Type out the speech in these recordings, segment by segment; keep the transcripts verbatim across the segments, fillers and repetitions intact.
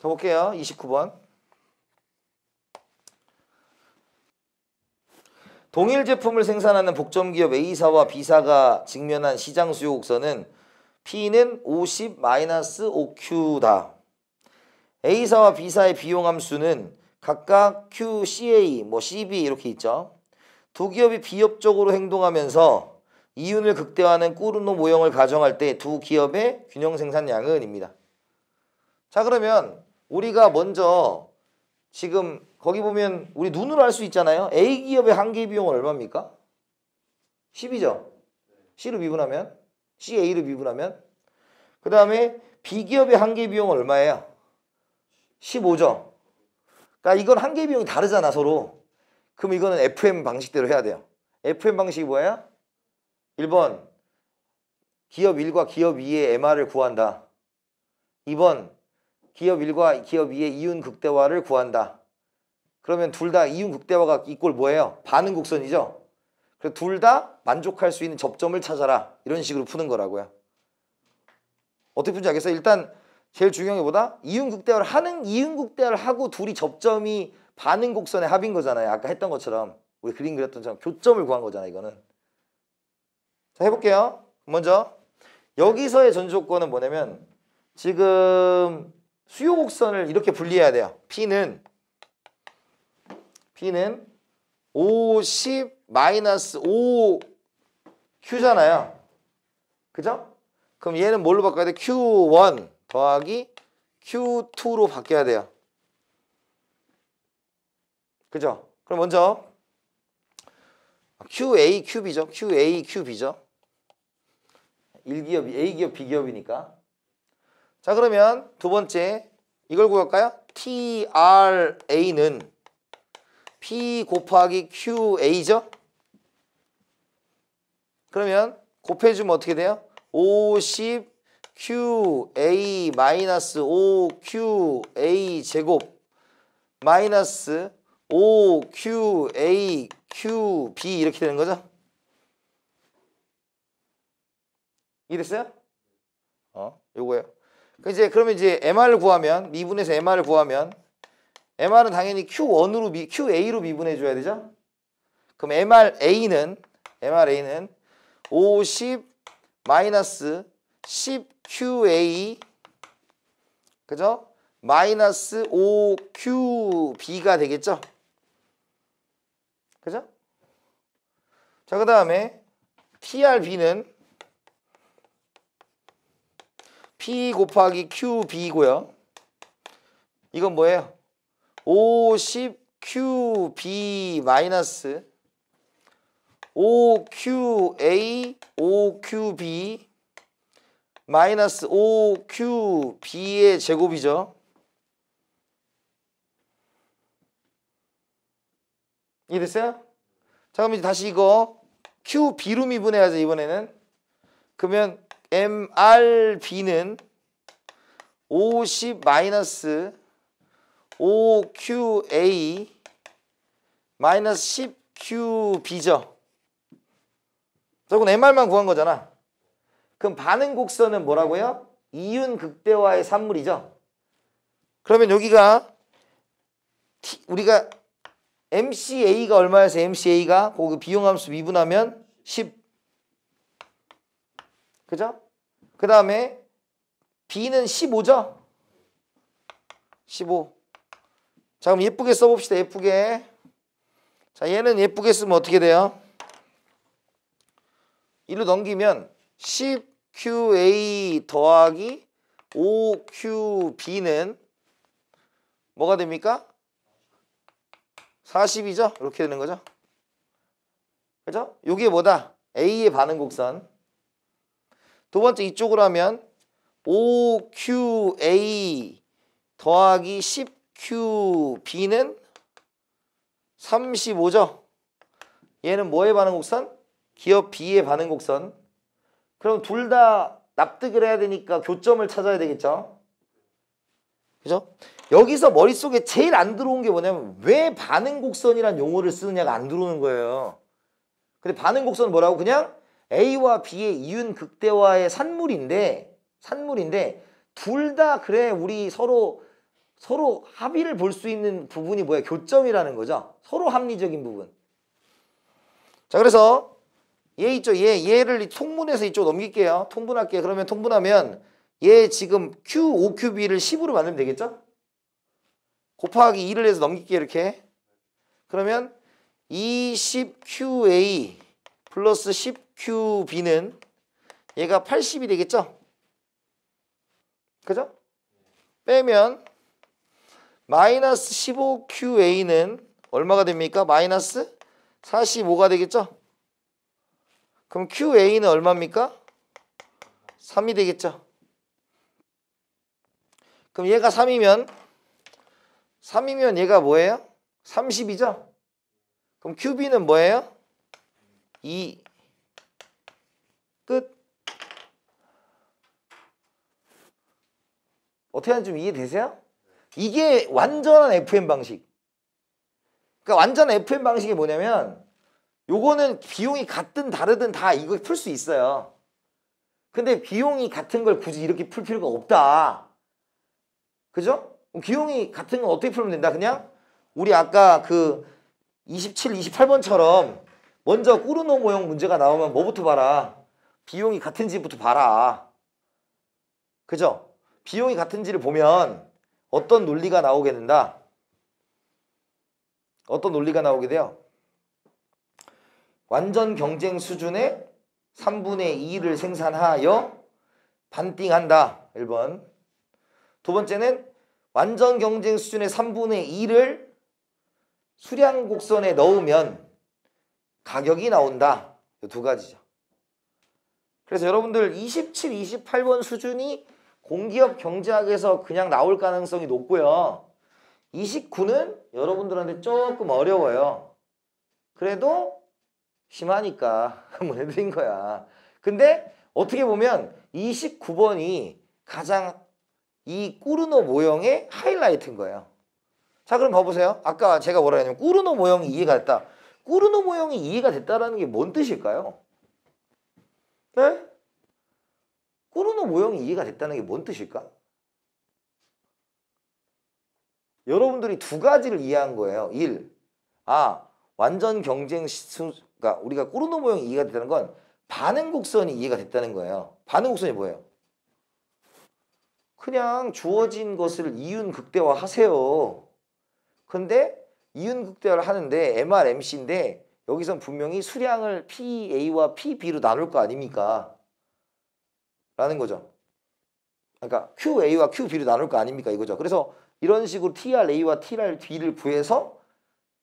더 볼게요. 이십구 번. 동일 제품을 생산하는 복점기업 A사와 B사가 직면한 시장 수요 곡선은 P는 오십 마이너스 오 큐다. A사와 B사의 비용함수는 각각 Q, 씨에이, 뭐 씨비 이렇게 있죠. 두 기업이 비협적으로 행동하면서 이윤을 극대화하는 꾸르노 모형을 가정할 때 두 기업의 균형 생산량은 입니다. 자, 그러면 우리가 먼저 지금 거기 보면 우리 눈으로 알 수 있잖아요. A기업의 한계 비용은 얼마입니까? 십이죠. C로 미분하면, 씨에이로 미분하면. 그 다음에 B기업의 한계 비용은 얼마예요? 십오죠. 그러니까 이건 한계 비용이 다르잖아, 서로. 그럼 이거는 에프엠 방식대로 해야 돼요. 에프엠 방식이 뭐예요? 일 번, 기업 일과 기업 이의 엠알을 구한다. 이 번, 기업 일과 기업 이의 이윤 극대화를 구한다. 그러면 둘 다 이윤 극대화가 이꼴 뭐예요? 반응 곡선이죠. 그래서 둘 다 만족할 수 있는 접점을 찾아라. 이런 식으로 푸는 거라고요. 어떻게 푸는지 알겠어요? 일단 제일 중요한 게 뭐다? 이윤 극대화를 하는, 이윤 극대화를 하고 둘이 접점이 반응 곡선의 합인 거잖아요. 아까 했던 것처럼, 우리 그림 그렸던 것처럼 교점을 구한 거잖아요, 이거는. 자, 해볼게요. 먼저 여기서의 전제 조건은 뭐냐면 지금 수요 곡선을 이렇게 분리해야 돼요. P는 P는 오십 마이너스 오 큐잖아요. 그죠? 그럼 얘는 뭘로 바꿔야 돼? 큐 일 더하기 큐 이로 바뀌어야 돼요. 그죠? 그럼 먼저 큐에이, 큐비죠. 큐에이, 큐비죠. 일 기업이 A기업, B기업이니까. 자, 그러면 두 번째 이걸 구할까요? 티알에이는 P 곱하기 큐에이죠. 그러면 곱해주면 어떻게 돼요? 오십 큐에이 마이너스 오 큐에이 제곱 마이너스 오 큐에이 큐비 이렇게 되는 거죠. 이해됐어요? 어, 요거예요. 이제 그러면 이제 엠알을 구하면, 미분해서 엠알을 구하면, 엠알은 당연히 큐 일으로 미, 큐에이로 미분해 줘야 되죠. 그럼 엠알에이는 엠알에이는 오십 마이너스 십 큐에이 그죠? 마이너스 오 큐비가 되겠죠. 그죠? 자, 그 다음에 티알비는 P 곱하기 큐비고요. 이건 뭐예요? 오십 큐비 마이너스 오 큐에이 오 큐비 마이너스 오 큐비의 제곱이죠. 이해됐어요? 자, 그럼 이제 다시 이거 큐비로 미분해야죠, 이번에는. 그러면 엠알비는 오십 마이너스 오 큐에이 마이너스 십 큐비죠. 결국은 엠알만 구한 거잖아. 그럼 반응 곡선은 뭐라고요? 이윤 극대화의 산물이죠. 그러면 여기가 T, 우리가 엠씨에이가 얼마여서 엠씨에이가 거기 비용함수 미분하면 십. 그죠? 그 다음에 B는 십오죠? 십오. 자, 그럼 예쁘게 써봅시다. 예쁘게. 자, 얘는 예쁘게 쓰면 어떻게 돼요? 일로 넘기면 십 큐에이 더하기 오 큐비는 뭐가 됩니까? 사십이죠? 이렇게 되는 거죠. 그죠? 요게 뭐다? A의 반응 곡선. 두 번째 이쪽으로 하면 오 큐에이 더하기 십 큐비는 삼십오죠. 얘는 뭐의 반응 곡선? 기업 B의 반응 곡선. 그럼 둘 다 납득을 해야 되니까 교점을 찾아야 되겠죠. 그죠? 여기서 머릿속에 제일 안 들어온 게 뭐냐면 왜 반응 곡선이란 용어를 쓰느냐가 안 들어오는 거예요. 근데 반응 곡선은 뭐라고? 그냥 A와 B의 이윤 극대화의 산물인데 산물인데 둘 다 그래 우리 서로 서로 합의를 볼 수 있는 부분이 뭐야? 교점이라는 거죠. 서로 합리적인 부분. 자, 그래서 얘 있죠. 얘, 얘를 통분해서 이쪽 넘길게요. 통분할게요. 그러면 통분하면 얘 지금 큐 오 큐 비를 십으로 만들면 되겠죠? 곱하기 이를 해서 넘길게요. 이렇게. 그러면 이십 큐 에이 플러스 십 큐 비는 얘가 팔십이 되겠죠? 그죠? 빼면 마이너스 십오 큐 에이는 얼마가 됩니까? 마이너스 사십오가 되겠죠? 그럼 큐 에이는 얼마입니까? 삼이 되겠죠? 그럼 얘가 삼이면 삼이면 얘가 뭐예요? 삼십이죠? 그럼 큐 비는 뭐예요? 이. 끝. 어떻게 하는지 좀 이해되세요? 이게 완전한 에프엠 방식. 그러니까 완전한 에프엠 방식이 뭐냐면 요거는 비용이 같든 다르든 다 이거 풀 수 있어요. 근데 비용이 같은 걸 굳이 이렇게 풀 필요가 없다. 그죠? 비용이 같은 건 어떻게 풀면 된다? 그냥 우리 아까 그 이십칠, 이십팔 번처럼 먼저 꾸르노 모형 문제가 나오면 뭐부터 봐라? 비용이 같은지부터 봐라. 그죠? 비용이 같은지를 보면 어떤 논리가 나오게 된다? 어떤 논리가 나오게 돼요? 완전 경쟁 수준의 삼분의 이를 생산하여 반띵한다. 일 번. 두 번째는 완전 경쟁 수준의 삼분의 이를 수량 곡선에 넣으면 가격이 나온다. 이 두 가지죠. 그래서 여러분들 이십칠, 이십팔 번 수준이 공기업 경제학에서 그냥 나올 가능성이 높고요. 이십구는 여러분들한테 조금 어려워요. 그래도 심하니까 한번 해드린 거야. 근데 어떻게 보면 이십구 번이 가장 이 꾸르노 모형의 하이라이트인 거예요. 자, 그럼 봐보세요. 아까 제가 뭐라 했냐면 꾸르노 모형이 이해가 됐다. 꾸르노 모형이 이해가 됐다라는 게 뭔 뜻일까요? 네? 꾸르노 모형이 이해가 됐다는 게 뭔 뜻일까? 여러분들이 두 가지를 이해한 거예요. 일. 아, 완전 경쟁 수, 그러니까 우리가 꾸르노 모형이 이해가 됐다는 건 반응 곡선이 이해가 됐다는 거예요. 반응 곡선이 뭐예요? 그냥 주어진 것을 이윤 극대화 하세요. 근데 이윤 극대화를 하는데 엠 알 엠 씨인데 여기선 분명히 수량을 피 에이와 피 비로 나눌 거 아닙니까? 라는 거죠. 그러니까 큐 에이와 큐 비로 나눌 거 아닙니까? 이거죠. 그래서 이런 식으로 티 알 에이와 티 알 비를 구해서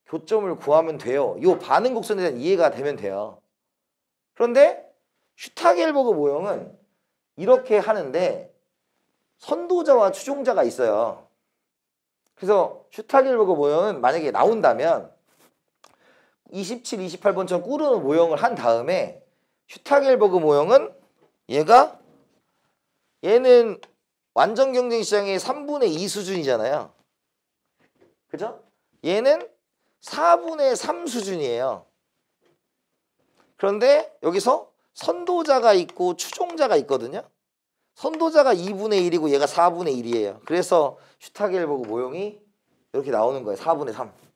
교점을 구하면 돼요. 이 반응 곡선에 대한 이해가 되면 돼요. 그런데 슈타겔버그 모형은 이렇게 하는데 선도자와 추종자가 있어요. 그래서 슈타겔버그 모형은 만약에 나온다면 이십칠, 이십팔 번처럼 꾸르노 모형을 한 다음에 슈타겔버그 모형은 얘가 얘는 완전 경쟁 시장의 삼분의 이 수준이잖아요. 그죠? 얘는 사분의 삼 수준이에요. 그런데 여기서 선도자가 있고 추종자가 있거든요. 선도자가 이분의 일이고 얘가 사분의 일이에요. 그래서 슈타겔버그 모형이 이렇게 나오는 거예요. 사분의 삼.